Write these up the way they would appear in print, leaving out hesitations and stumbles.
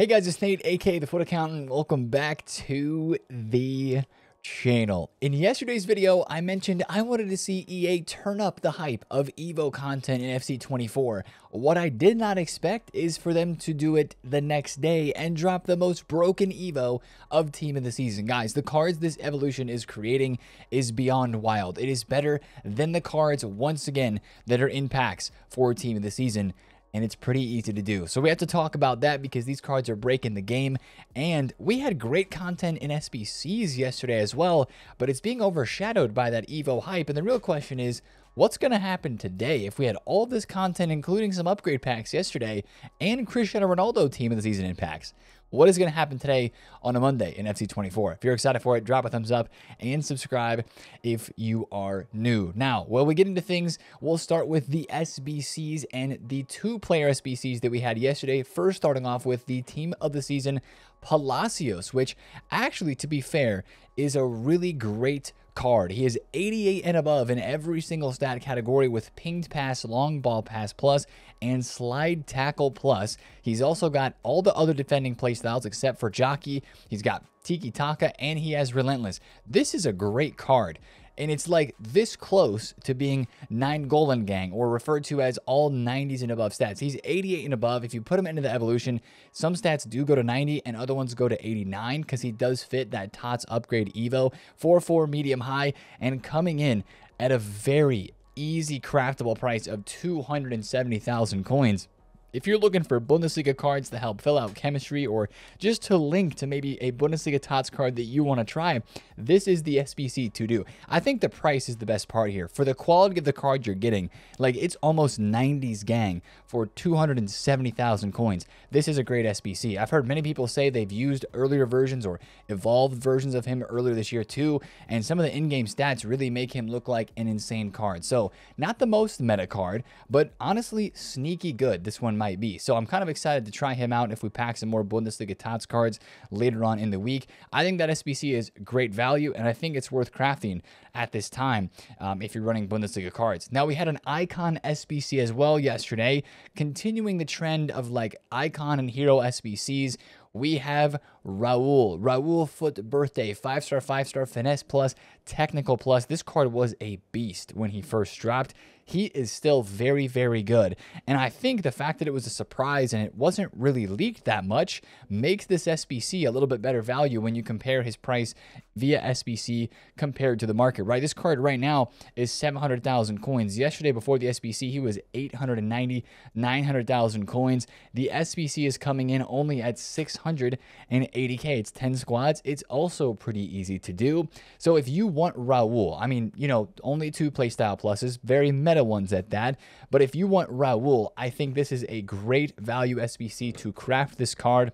Hey guys, it's Nate, aka the Fut Accountant. Welcome back to the channel. In yesterday's video, I mentioned I wanted to see EA turn up the hype of Evo content in FC24. What I did not expect is for them to do it the next day and drop the most broken Evo of team of the season. Guys, the cards this evolution is creating is beyond wild. It is better than the cards, once again, that are in packs for team of the season. And it's pretty easy to do. So we have to talk about that because these cards are breaking the game. And we had great content in SBCs yesterday as well, but it's being overshadowed by that Evo hype. And the real question is, what's going to happen today if we had all this content, including some upgrade packs yesterday, and Cristiano Ronaldo team of the season in packs? What is going to happen today on a Monday in FC24? If you're excited for it, drop a thumbs up and subscribe if you are new. Now, while we get into things, we'll start with the SBCs and the two-player SBCs that we had yesterday. First, starting off with the team of the season, Palacios, which actually, to be fair, is a really great card. He is 88 and above in every single stat category with pinged pass, long ball pass plus, and slide tackle plus. He's also got all the other defending play styles except for jockey. He's got tiki taka and he has relentless. This is a great card. And it's like this close to being 9 Golan Gang, or referred to as all 90s and above stats. He's 88 and above. If you put him into the evolution, some stats do go to 90 and other ones go to 89 because he does fit that Tots upgrade Evo, 4-4 medium high, and coming in at a very easy craftable price of 270,000 coins. If you're looking for Bundesliga cards to help fill out chemistry or just to link to maybe a Bundesliga Tots card that you want to try, this is the SBC to do. I think the price is the best part here. For the quality of the card you're getting, like it's almost 90s gang for 270,000 coins. This is a great SBC. I've heard many people say they've used earlier versions or evolved versions of him earlier this year too, and some of the in-game stats really make him look like an insane card. So not the most meta card, but honestly sneaky good. This one might be. So I'm kind of excited to try him out if we pack some more Bundesliga Tots cards later on in the week. I think that SBC is great value, and I think it's worth crafting at this time if you're running Bundesliga cards. Now, we had an Icon SBC as well yesterday, continuing the trend of like Icon and Hero SBCs. We have Raul Foot Birthday, 5-star, 5-star, Finesse Plus, Technical Plus. This card was a beast when he first dropped. He is still very, very good. And I think the fact that it was a surprise and it wasn't really leaked that much makes this SBC a little bit better value when you compare his price via SBC compared to the market, right? This card right now is 700,000 coins. Yesterday before the SBC, he was 890, 900,000 coins. The SBC is coming in only at 680K. It's 10 squads. It's also pretty easy to do. So if you want Raul, I mean, you know, only 2 playstyle pluses, very meta ones at that. But if you want Raul, I think this is a great value SBC to craft this card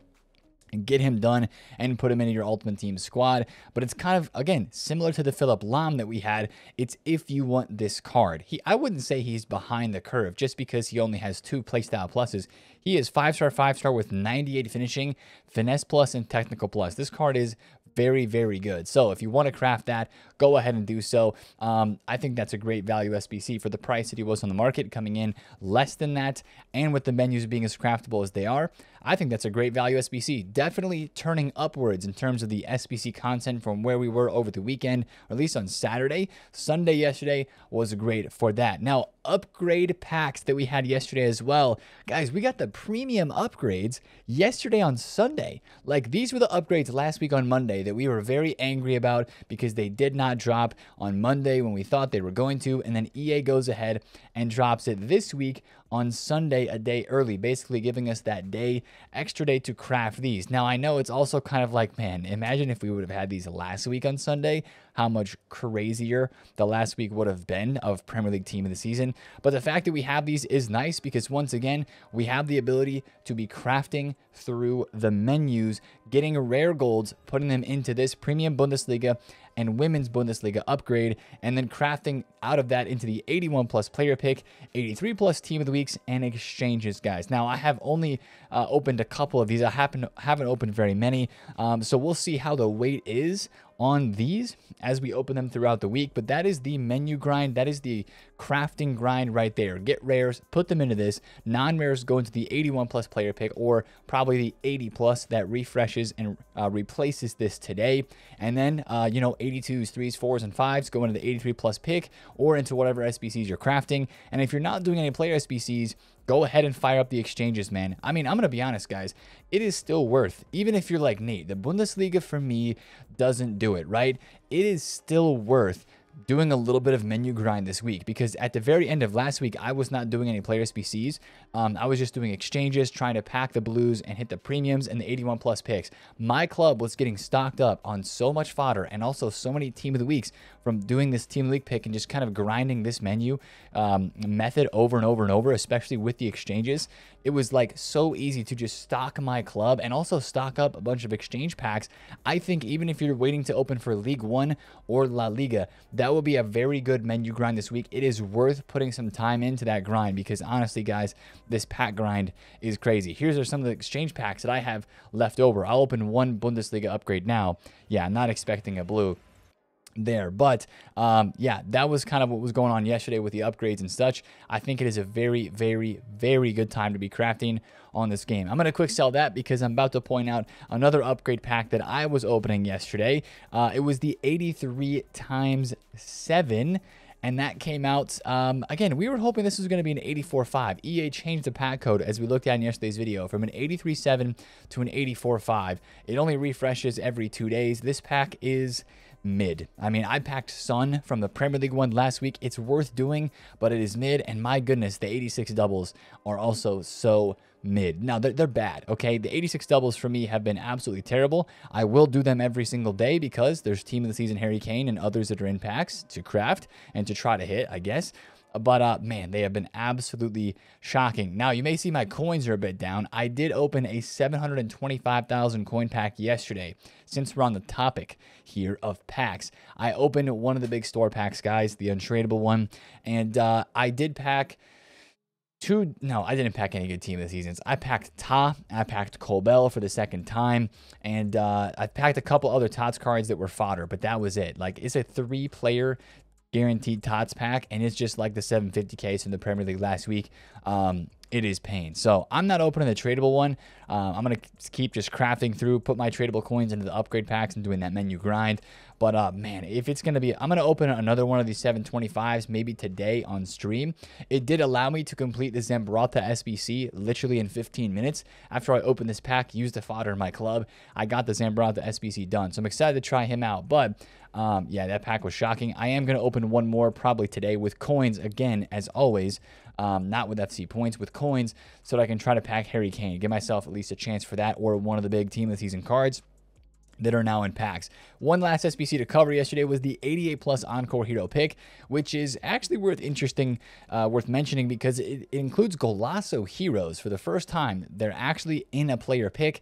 and get him done and put him into your ultimate team squad. But it's kind of, again, similar to the Philip Lam that we had. It's if you want this card. I wouldn't say he's behind the curve just because he only has 2 playstyle pluses. He is 5-star, 5-star with 98 finishing, Finesse Plus, and Technical Plus. This card is very, very good. So if you want to craft that, go ahead and do so. I think that's a great value SBC for the price that he was on the market, coming in less than that. And with the menus being as craftable as they are, I think that's a great value SBC. Definitely turning upwards in terms of the SBC content from where we were over the weekend, or at least on Saturday. Sunday yesterday was great for that. Now, upgrade packs that we had yesterday as well. Guys, we got the premium upgrades yesterday on Sunday. Like, these were the upgrades last week on Monday that we were very angry about because they did not drop on Monday when we thought they were going to, and then EA goes ahead and drops it this week on Sunday a day early, basically giving us that extra day to craft these. Now, I know it's also kind of like, man, imagine if we would have had these last week on Sunday, how much crazier the last week would have been of Premier League team of the season. But the fact that we have these is nice because, once again, we have the ability to be crafting through the menus, getting rare golds, putting them into this premium Bundesliga and women's Bundesliga upgrade, and then crafting out of that into the 81 plus player pick, 83 plus team of the weeks, and exchanges, guys. Now, I have only opened a couple of these. I haven't opened very many, so we'll see how the weight is on these as we open them throughout the week. But that is the menu grind. That is the crafting grind right there. Get rares, put them into this. Non-rares go into the 81 plus player pick, or probably the 80 plus that refreshes and replaces this today. And then, 82s, 3s, 4s, and 5s go into the 83 plus pick or into whatever SBCs you're crafting. And if you're not doing any player SBCs, go ahead and fire up the exchanges, man. I mean, I'm going to be honest, guys. It is still worth, even if you're like Nate, the Bundesliga for me doesn't do it, right? It is still worth doing a little bit of menu grind this week, because at the very end of last week, I was not doing any player SBCs. I was just doing exchanges, trying to pack the blues and hit the premiums and the 81 plus picks. My club was getting stocked up on so much fodder and also so many team of the weeks from doing this team of the week pick and just kind of grinding this menu method over and over and over, especially with the exchanges. It was like so easy to just stock my club and also stock up a bunch of exchange packs. I think even if you're waiting to open for League One or La Liga, that will be a very good menu grind this week. It is worth putting some time into that grind, because honestly, guys, this pack grind is crazy. Here's some of the exchange packs that I have left over. I'll open one Bundesliga upgrade now. Yeah, I'm not expecting a blue there, but yeah, that was kind of what was going on yesterday with the upgrades and such. I think it is a very, very, very good time to be crafting on this game. I'm going to quick sell that because I'm about to point out another upgrade pack that I was opening yesterday. It was the 83 times 7, and that came out, again, we were hoping this was going to be an 84.5. EA changed the pack code, as we looked at in yesterday's video, from an 83.7 to an 84.5. It only refreshes every 2 days. This pack is mid. I mean, I packed Sun from the Premier League one last week. It's worth doing, but it is mid, and my goodness, the 86 doubles are also so mid. Now, they're bad, okay? The 86 doubles for me have been absolutely terrible. I will do them every single day because there's Team of the Season Harry Kane and others that are in packs to craft and to try to hit, I guess. But, man, they have been absolutely shocking. Now, you may see my coins are a bit down. I did open a 725,000 coin pack yesterday. Since we're on the topic here of packs, I opened one of the big store packs, guys, the untradeable one. And I did pack two. No, I didn't pack any good team of the seasons. I packed Ta. I packed Colbell for the second time. And I packed a couple other Tots cards that were fodder, but that was it. Like, it's a three-player guaranteed Tots pack, and it's just like the 750Ks from the Premier League last week. It is pain. So I'm not opening the tradable one. I'm going to keep just crafting through, put my tradable coins into the upgrade packs and doing that menu grind. But, man, if it's going to be, I'm going to open another one of these 725s maybe today on stream. It did allow me to complete the Zambrotta SBC literally in 15 minutes. After I opened this pack, used the fodder in my club, I got the Zambrotta SBC done. So I'm excited to try him out. But, yeah, that pack was shocking. I am going to open one more probably today with coins again, as always. Not with FC points, with coins, so that I can try to pack Harry Kane, give myself at least a chance for that, or one of the big team of the season cards that are now in packs. One last SBC to cover yesterday was the 88 plus Encore Hero pick, which is actually worth mentioning because it includes Golasso heroes for the first time. They're actually in a player pick.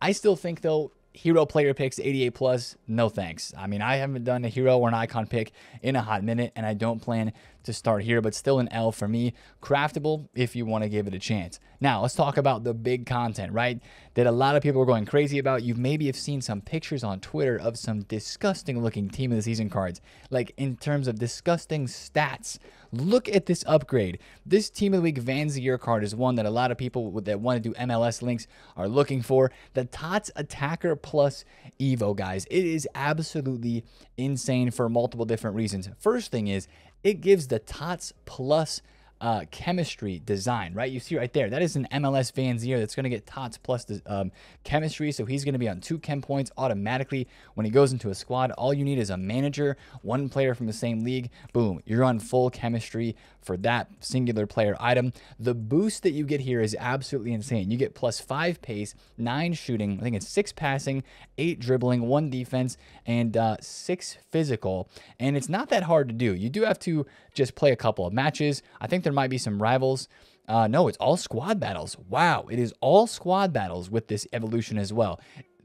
I still think, though, hero player picks 88 plus, no thanks. I mean, I haven't done a hero or an icon pick in a hot minute, and I don't plan to start here, but still an L for me. Craftable if you want to give it a chance. Now, let's talk about the big content, right, that a lot of people are going crazy about. You maybe have seen some pictures on Twitter of some disgusting-looking team of the season cards, like in terms of disgusting stats. Look at this upgrade. This Team of the Week Van Zier card is one that a lot of people that want to do MLS links are looking for. The Tots Attacker Plus Evo, guys. It is absolutely insane for multiple different reasons. First thing is, it gives the Tots Plus chemistry design, right? You see right there, that is an MLS Van Zier that's going to get Tots Plus chemistry, so he's going to be on 2 chem points automatically when he goes into a squad. All you need is a manager, one player from the same league, boom, you're on full chemistry for that singular player item. The boost that you get here is absolutely insane. You get plus 5 pace, 9 shooting, I think it's 6 passing, 8 dribbling, 1 defense, and 6 physical, and it's not that hard to do. You do have to just play a couple of matches. I think there might be some rivals. No, it's all squad battles. Wow, it is all squad battles with this evolution as well.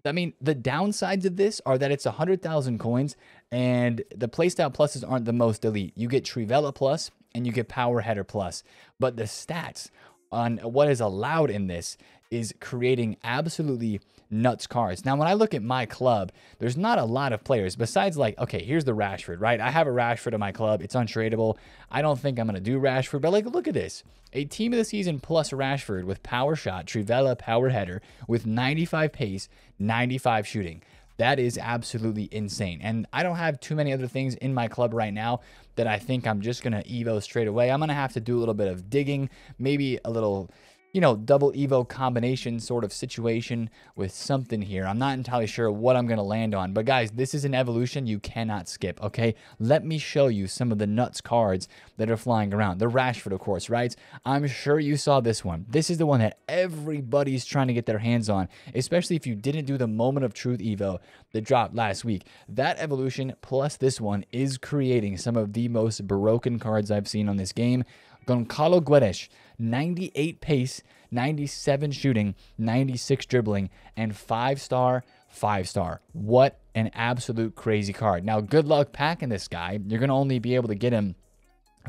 I mean, the downsides of this are that it's 100,000 coins, and the playstyle pluses aren't the most elite. You get Trivela Plus, and you get Power Header Plus. But the stats on what is allowed in this is creating absolutely nuts cards. Now, when I look at my club, there's not a lot of players besides, like, okay, here's the Rashford, right? I have a Rashford in my club. It's untradeable. I don't think I'm going to do Rashford, but, like, look at this. A team of the season plus Rashford with power shot, Trivela power header with 95 pace, 95 shooting. That is absolutely insane. And I don't have too many other things in my club right now that I think I'm just going to Evo straight away. I'm going to have to do a little bit of digging, maybe a little, you know, double Evo combination sort of situation with something here. I'm not entirely sure what I'm going to land on. But guys, this is an evolution you cannot skip, okay? Let me show you some of the nuts cards that are flying around. The Rashford, of course, right? I'm sure you saw this one. This is the one that everybody's trying to get their hands on, especially if you didn't do the Moment of Truth Evo that dropped last week. That evolution plus this one is creating some of the most broken cards I've seen on this game. Goncalo Guedes, 98 pace, 97 shooting, 96 dribbling, and 5-star. What an absolute crazy card. Now, good luck packing this guy. You're going to only be able to get him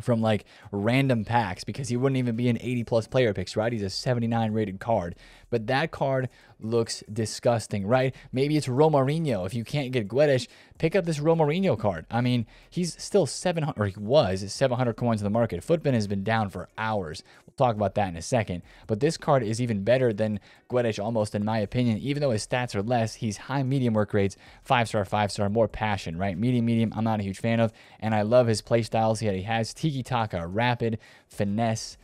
from, like, random packs because he wouldn't even be an 80-plus player picks, right? He's a 79-rated card. But that card looks disgusting, right? Maybe it's Romarinho. If you can't get Guedes, pick up this Romarinho card. I mean, he's still 700, or he was 700 coins in the market. Footbin has been down for hours. We'll talk about that in a second. But this card is even better than Guedes, almost, in my opinion. Even though his stats are less, he's high medium work rates, 5-star, 5-star, more passion, right? Medium, I'm not a huge fan of. And I love his play styles. He has Tiki Taka, rapid, finesse.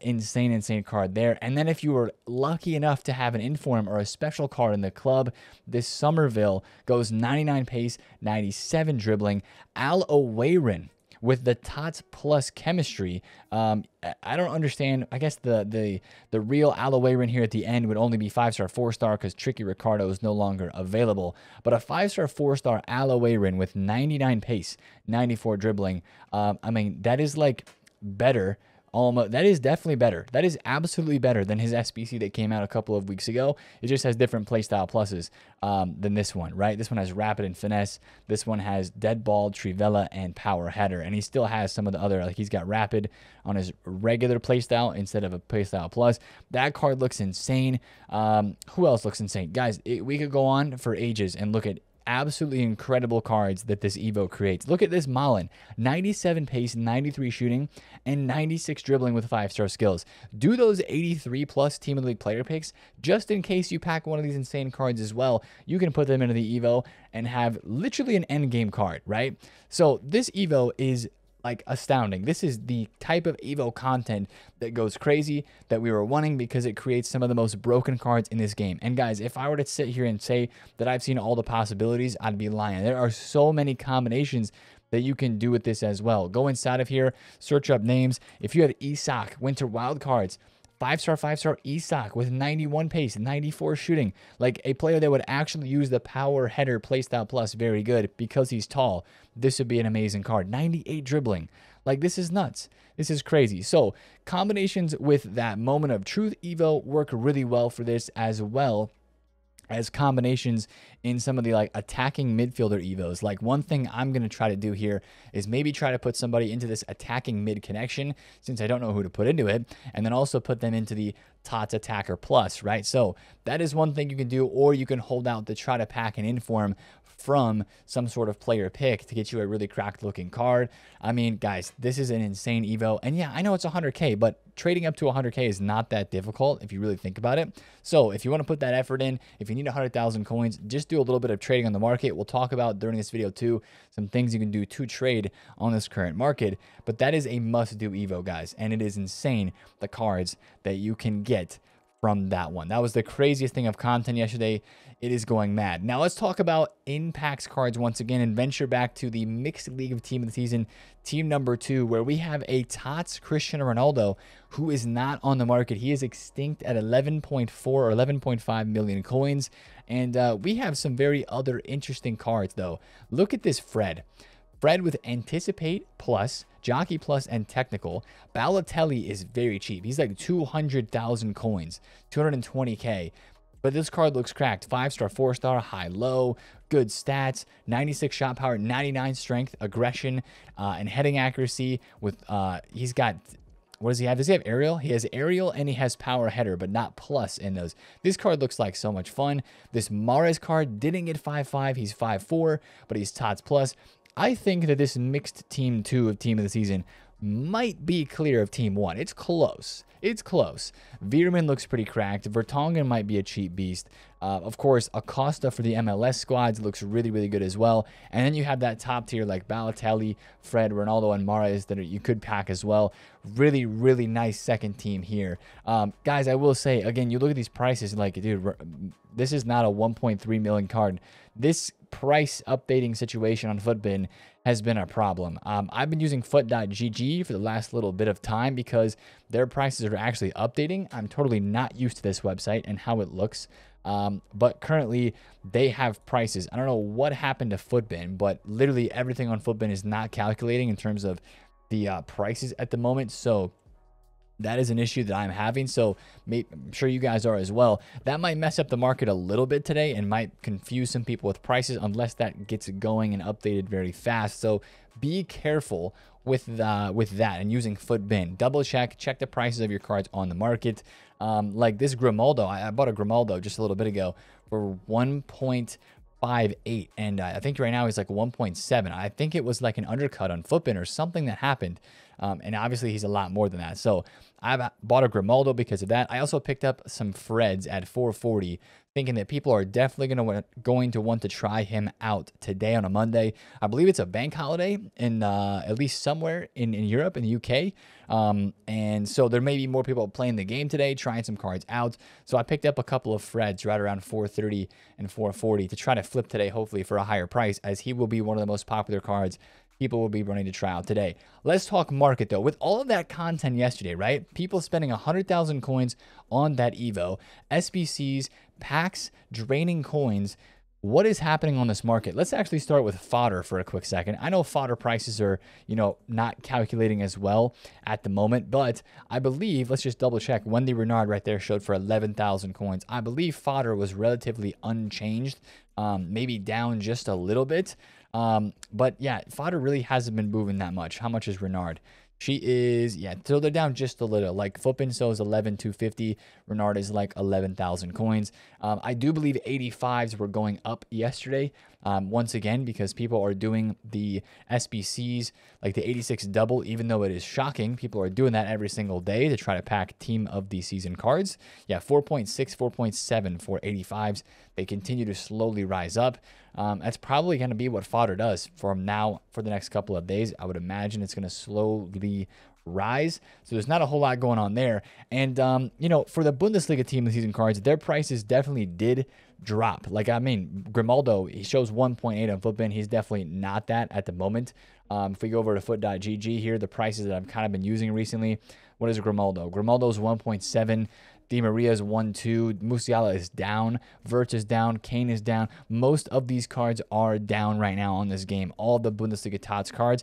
Insane card there. And then if you were lucky enough to have an inform or a special card in the club, this Somerville goes 99 pace, 97 dribbling. Al Owairan with the Tots plus chemistry. I don't understand. I guess the real Al Owairan here at the end would only be 5-star, 4-star because Tricky Ricardo is no longer available. But a 5-star, 4-star Al Owairan with 99 pace, 94 dribbling. I mean, that is, like, better. Almost, that is definitely better. That is absolutely better than his SBC that came out a couple of weeks ago. It just has different playstyle pluses than this one, right? This one has rapid and finesse. This one has dead ball, Trivela, and power header. And he still has some of the other, like, he's got rapid on his regular playstyle instead of a playstyle plus. That card looks insane. Who else looks insane? Guys, we could go on for ages and look at absolutely incredible cards that this Evo creates. Look at this Malin, 97 pace, 93 shooting, and 96 dribbling with 5-star skills. Do those 83-plus Team of the League player picks, just in case you pack one of these insane cards as well. You can put them into the Evo and have literally an end game card, right? So this Evo is, like, astounding. This is the type of Evo content that goes crazy that we were wanting because it creates some of the most broken cards in this game. And guys, if I were to sit here and say that I've seen all the possibilities, I'd be lying. There are so many combinations that you can do with this as well. Go inside of here, search up names. If you have ESOC, Winter Wild Cards, 5-star, 5-star ESOC with 91 pace, 94 shooting. Like, a player that would actually use the power header playstyle plus very good because he's tall. This would be an amazing card. 98 dribbling. Like, this is nuts. This is crazy. So combinations with that Moment of Truth Evo work really well for this, as well as combinations in some of the, like, attacking midfielder evos. Like, one thing I'm going to try to do here is maybe try to put somebody into this attacking mid connection, since I don't know who to put into it, and then also put them into the Tots attacker plus, right? So that is one thing you can do, or you can hold out to try to pack an inform from some sort of player pick to get you a really cracked looking card. I mean, guys, this is an insane Evo. And yeah, I know it's 100K, but trading up to 100K is not that difficult if you really think about it. So if you want to put that effort in, if you need 100,000 coins, just do a little bit of trading on the market. We'll talk about during this video too, some things you can do to trade on this current market, but that is a must do Evo, guys. And it is insane, the cards that you can get from that one. That was the craziest thing of content yesterday. It is going mad. Now let's talk about in-packs cards once again and venture back to the mixed league of team of the season, team number 2, where we have a Tots Cristiano Ronaldo who is not on the market. He is extinct at 11.4 or 11.5 million coins. And we have some very other interesting cards though. Look at this Fred. Fred with Anticipate Plus, Jockey Plus, and Technical. Balotelli is very cheap. He's like 200,000 coins, 220K. But this card looks cracked. 5-star, 4-star, high-low, good stats, 96 shot power, 99 strength, aggression, and heading accuracy. With he's got What does he have? Does he have aerial? He has aerial and he has power header, but not plus in those. This card looks like so much fun. This Mahrez card didn't get 5.5. He's 5.4, but he's Tots plus. I think that this mixed team 2 of team of the season might be clear of team 1. It's close. It's close. Veerman looks pretty cracked. Vertonghen might be a cheap beast. Of course, Acosta for the MLS squads looks really, really good as well. And then you have that top tier like Balotelli, Fred, Ronaldo, and Mahrez that you could pack as well. Really, really nice second team here. Guys, I will say, again, you look at these prices like, dude, this is not a 1.3 million card. This price updating situation on Footbin has been a problem. I've been using foot.gg for the last little bit of time because their prices are actually updating. I'm totally not used to this website and how it looks. But currently they have prices. I don't know what happened to Footbin, but literally everything on Footbin is not calculating in terms of the prices at the moment. So that is an issue that I'm having. So I'm sure you guys are as well. That might mess up the market a little bit today and might confuse some people with prices unless that gets going and updated very fast. So be careful with that and using Footbin. Double check the prices of your cards on the market. Like this Grimaldo, I bought a Grimaldo just a little bit ago for 1.58, and I think right now he's like 1.7. I think it was like an undercut on Footbin or something that happened, and obviously he's a lot more than that. So I bought a Grimaldo because of that. I also picked up some Freds at 440, thinking that people are definitely going to want to try him out today on a Monday. I believe it's a bank holiday in at least somewhere in Europe, in the UK. And so there may be more people playing the game today, trying some cards out. So I picked up a couple of Freds right around 430 and 440 to try to flip today, hopefully for a higher price, as he will be one of the most popular cards people will be running to try out today. Let's talk market though. With all of that content yesterday, right? People spending 100,000 coins on that Evo, SBCs, packs, draining coins. What is happening on this market? Let's actually start with fodder for a quick second. I know fodder prices are, not calculating as well at the moment, but I believe, let's just double check. Wendy Renard right there showed for 11,000 coins. I believe fodder was relatively unchanged, maybe down just a little bit. But yeah, fodder really hasn't been moving that much. How much is Renard? She is, yeah, so they're down just a little. Like Footbin, so is 11,250. Renard is like 11,000 coins. I do believe 85s were going up yesterday. Once again, because people are doing the SBCs, like the 86 double, even though it is shocking, people are doing that every single day to try to pack team of the season cards. Yeah, 4.6, 4.7 for 85s. They continue to slowly rise up. That's probably going to be what fodder does from now for the next couple of days. I would imagine it's going to slowly rise. So there's not a whole lot going on there. And, for the Bundesliga team of the season cards, their prices definitely did drop. Like, I mean, Grimaldo, he shows 1.8 on Footbin. He's definitely not that at the moment. If we go over to foot.gg here, the prices that I've kind of been using recently, what is Grimaldo? Grimaldo's 1.7. Di Maria's 1.2. Musiala is down. Verts is down. Kane is down. Most of these cards are down right now on this game. All the Bundesliga Tots cards.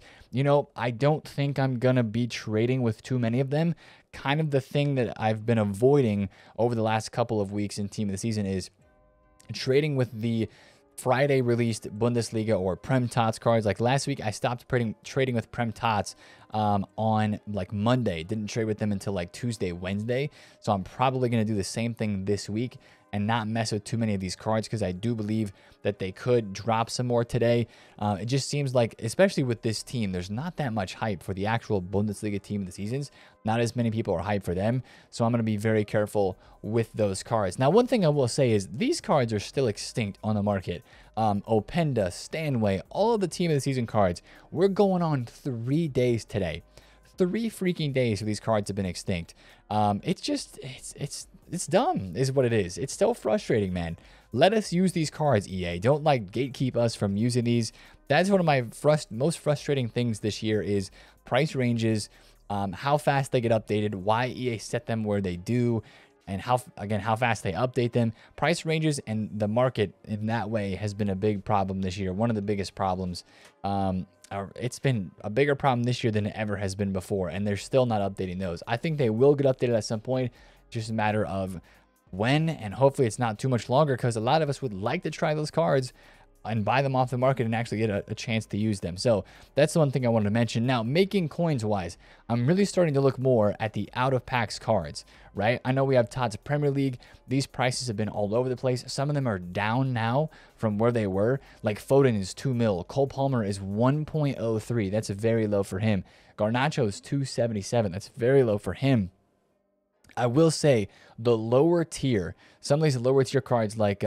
I don't think I'm going to be trading with too many of them. Kind of the thing that I've been avoiding over the last couple of weeks in Team of the Season is trading with the Friday released Bundesliga or Prem Tots cards. Like last week, I stopped trading with Prem Tots on like Monday. Didn't trade with them until like Tuesday, Wednesday. So I'm probably going to do the same thing this week and not mess with too many of these cards because I do believe that they could drop some more today. It just seems like, especially with this team, there's not that much hype for the actual Bundesliga team of the seasons. Not as many people are hyped for them. So I'm going to be very careful with those cards. Now, one thing I will say is these cards are still extinct on the market. Openda, Stanway, all of the team of the season cards. We're going on 3 days today. 3 freaking days where these cards have been extinct. It's just, it's dumb is what it is. It's so frustrating, man. Let us use these cards, EA. Don't like gatekeep us from using these. That's one of my most frustrating things this year is price ranges, how fast they get updated, why EA set them where they do, and how fast they update them. Price ranges and the market in that way has been a big problem this year. One of the biggest problems. It's been a bigger problem this year than it ever has been before, and they're still not updating those. I think they will get updated at some point. Just a matter of when, and hopefully it's not too much longer because a lot of us would like to try those cards. and buy them off the market and actually get a chance to use them. So that's the one thing I wanted to mention. Now, making coins wise, I'm really starting to look more at the out of packs cards, right? I know we have Tots Premier League. These prices have been all over the place. Some of them are down now from where they were. Like Foden is 2 mil. Cole Palmer is 1.03. That's very low for him. Garnacho is 277. That's very low for him. I will say the lower tier, some of these lower tier cards like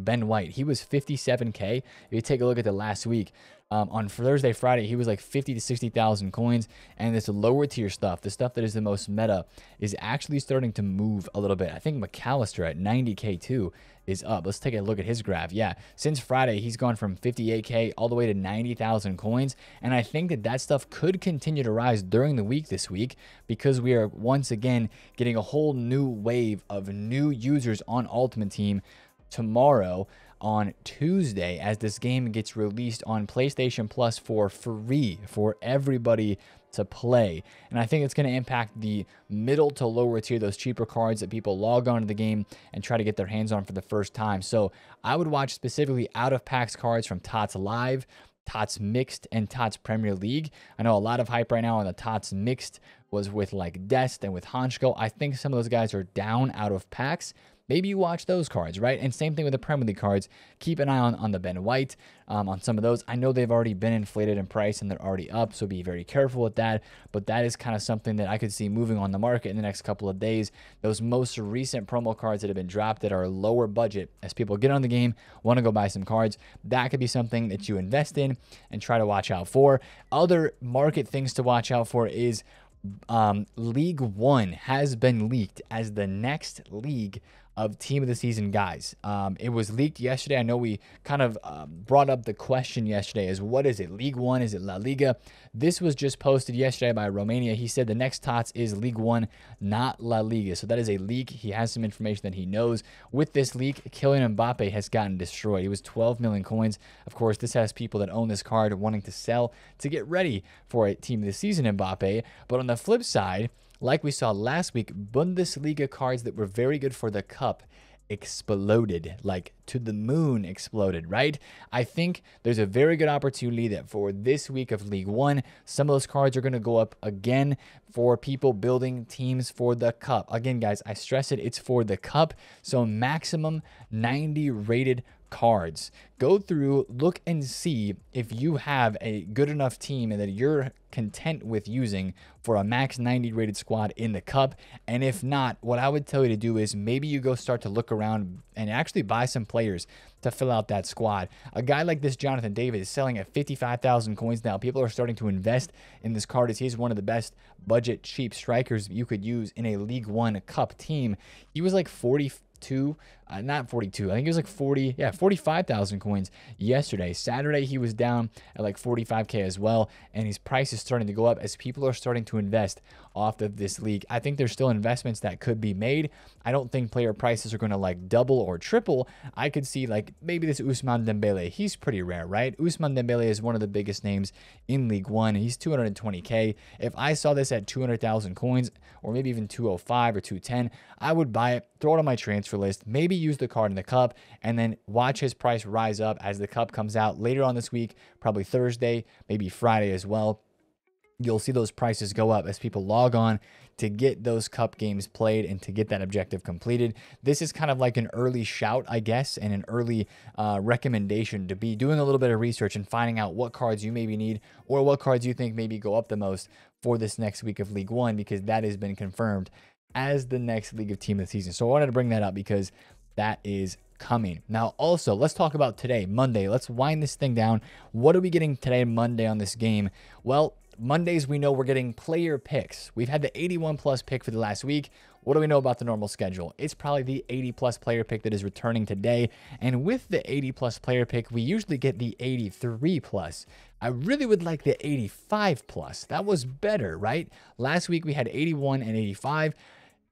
Ben White, he was 57K. If you take a look at the last week, on Thursday, Friday, he was like 50 to 60,000 coins. And this lower tier stuff, the stuff that is the most meta, is actually starting to move a little bit. I think McAllister at 90K too is up. Let's take a look at his graph. Yeah, since Friday, he's gone from 58K all the way to 90,000 coins. And I think that that stuff could continue to rise during the week this week, because we are once again getting a whole new wave of new users on Ultimate Team tomorrow on Tuesday, as this game gets released on PlayStation Plus for free for everybody to play. And I think it's going to impact the middle to lower tier, those cheaper cards that people log on to the game and try to get their hands on for the first time. So I would watch specifically out of packs cards from Tots Live, Tots Mixed, and Tots Premier League. I know a lot of hype right now on the Tots Mixed was with like Dest and with Honchko. I think some of those guys are down out of packs. Maybe you watch those cards, right? And same thing with the Premier League cards. Keep an eye on the Ben White, on some of those. I know they've already been inflated in price and they're already up, so be very careful with that. But that is kind of something that I could see moving on the market in the next couple of days. Those most recent promo cards that have been dropped that are lower budget, as people get on the game, want to go buy some cards, that could be something that you invest in and try to watch out for. Other market things to watch out for is League One has been leaked as the next league of team of the season, guys. It was leaked yesterday. I know we kind of brought up the question yesterday, is what is it? League One? Is it La Liga? This was just posted yesterday by Romania. He said the next Tots is League One, not La Liga. So that is a leak. He has some information that he knows. With this leak, Kylian Mbappe has gotten destroyed. He was 12 million coins. Of course, this has people that own this card wanting to sell to get ready for a team of the season Mbappe. But on the flip side, like we saw last week, Bundesliga cards that were very good for the cup exploded, like to the moon exploded, right? I think there's a very good opportunity that for this week of League One, some of those cards are going to go up again for people building teams for the cup. Again, guys, I stress it, it's for the cup. So maximum 90 rated cards. Go through, look and see if you have a good enough team and that you're content with using for a max 90 rated squad in the cup. And if not, what I would tell you to do is maybe you go start to look around and actually buy some players to fill out that squad. A guy like this Jonathan David is selling at 55,000 coins now. People are starting to invest in this card as he's one of the best budget cheap strikers you could use in a League One cup team. He was like 45,000 coins yesterday. Saturday he was down at like 45K as well, and his price is starting to go up as people are starting to invest off of this league. I think there's still investments that could be made. I don't think player prices are going to like double or triple. I could see like maybe this Ousmane Dembele. He's pretty rare, right? Ousmane Dembele is one of the biggest names in League One. He's 220K. If I saw this at 200,000 coins, or maybe even 205 or 210, I would buy it, throw it on my transfer list, maybe use the card in the cup, and then watch his price rise up as the cup comes out later on this week, probably Thursday, maybe Friday as well. You'll see those prices go up as people log on to get those cup games played and to get that objective completed. This is kind of like an early shout, I guess, and an early recommendation to be doing a little bit of research and finding out what cards you maybe need or what cards you think maybe go up the most for this next week of League One, because that has been confirmed as the next league of team of the season. So I wanted to bring that up because that is coming. Now, also, let's talk about today, Monday. Let's wind this thing down. What are we getting today, Monday, on this game? Well, Mondays, we know we're getting player picks. We've had the 81 plus pick for the last week. What do we know about the normal schedule? It's probably the 80 plus player pick that is returning today. And with the 80 plus player pick, we usually get the 83 plus. I really would like the 85 plus. That was better, right? Last week we had 81 and 85.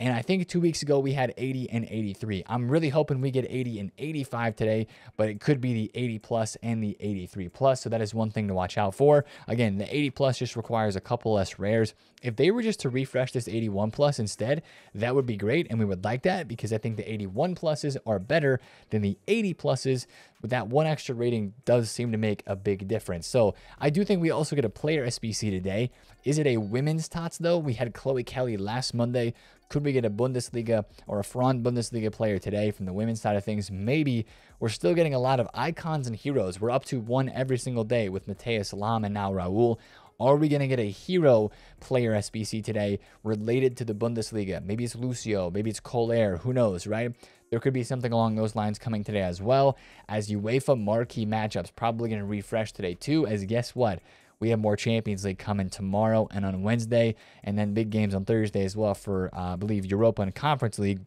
And I think 2 weeks ago we had 80 and 83. I'm really hoping we get 80 and 85 today, but it could be the 80 plus and the 83 plus. So that is one thing to watch out for. Again, the 80 plus just requires a couple less rares. If they were just to refresh this 81 plus instead, that would be great. And we would like that because I think the 81 pluses are better than the 80 pluses. But that one extra rating does seem to make a big difference. So I do think we also get a player SBC today. Is it a women's Tots though? We had Chloe Kelly last Monday. Could we get a Bundesliga or a Frauen Bundesliga player today from the women's side of things? Maybe. We're still getting a lot of icons and heroes. We're up to one every single day with Matthias Lam and now Raul. Are we going to get a hero player SBC today related to the Bundesliga? Maybe it's Lucio. Maybe it's Coller. Who knows, right? There could be something along those lines coming today as well, as UEFA marquee matchups. Probably going to refresh today too, as guess what? We have more Champions League coming tomorrow and on Wednesday, and then big games on Thursday as well for, I believe, Europa and Conference League.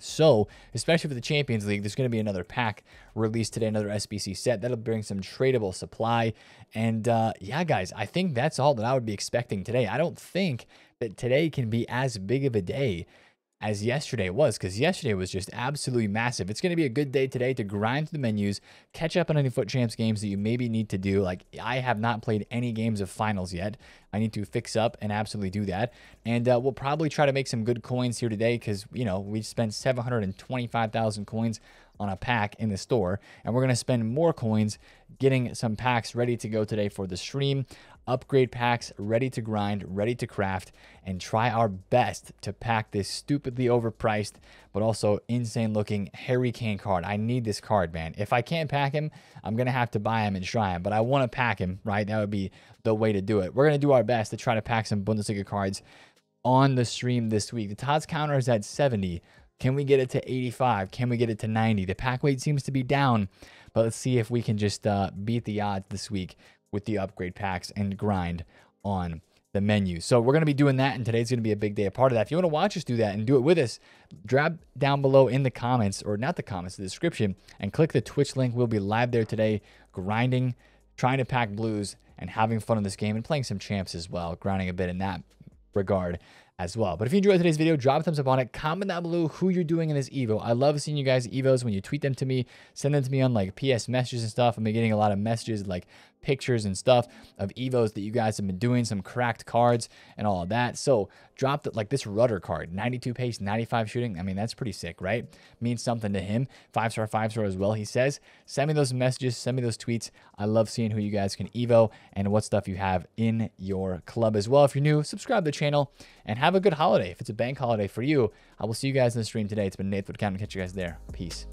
So, especially for the Champions League, there's going to be another pack released today, another SBC set. That'll bring some tradable supply. And yeah, guys, I think that's all that I would be expecting today. I don't think that today can be as big of a day as yesterday was, because yesterday was just absolutely massive. It's going to be a good day today to grind through the menus, catch up on any Foot Champs games that you maybe need to do. Like, I have not played any games of finals yet. I need to fix up and absolutely do that. And we'll probably try to make some good coins here today, because, you know, we spent 725,000 coins on a pack in the store, and we're going to spend more coins getting some packs ready to go today for the stream, upgrade packs ready to grind, ready to craft, and try our best to pack this stupidly overpriced but also insane looking Harry Kane card. I need this card, man. If I can't pack him, I'm gonna have to buy him and try him, but I want to pack him, right? That would be the way to do it. We're gonna do our best to try to pack some Bundesliga cards on the stream this week. The Tots counter is at 70. Can we get it to 85? Can we get it to 90? The pack weight seems to be down, but let's see if we can just beat the odds this week with the upgrade packs and grind on the menu. So we're going to be doing that, and today's going to be a big day. A part of that, if you want to watch us do that and do it with us, drop down below in the comments, or not the comments, the description, and click the Twitch link. We'll be live there today, grinding, trying to pack blues, and having fun in this game, and playing some champs as well, grinding a bit in that regard as well. But if you enjoyed today's video, drop a thumbs up on it. Comment down below who you're doing in this Evo. I love seeing you guys' Evos when you tweet them to me, send them to me on like PS messages and stuff. I've been getting a lot of messages, like pictures and stuff of Evos that you guys have been doing, some cracked cards and all of that. So drop that, like this Rudder card, 92 pace, 95 shooting. I mean, that's pretty sick, right? Means something to him. 5-star, 5-star as well, he says. Send me those messages, send me those tweets. I love seeing who you guys can Evo and what stuff you have in your club as well. If you're new, subscribe to the channel and have a good holiday. If it's a bank holiday for you, I will see you guys in the stream today. It's been Nate, Fut Accountant. Catch you guys there. Peace.